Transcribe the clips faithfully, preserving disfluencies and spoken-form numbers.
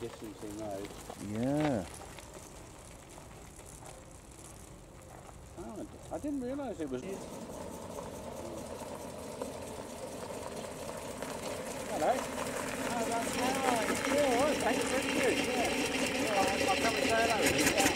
distancing those. Yeah. Oh, I didn't realise it was... It. Hello. Oh, that's nice. Yeah, all right, thank you very much. Yeah. All right, I'll come and say hello. Yeah.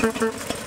Boop, boop.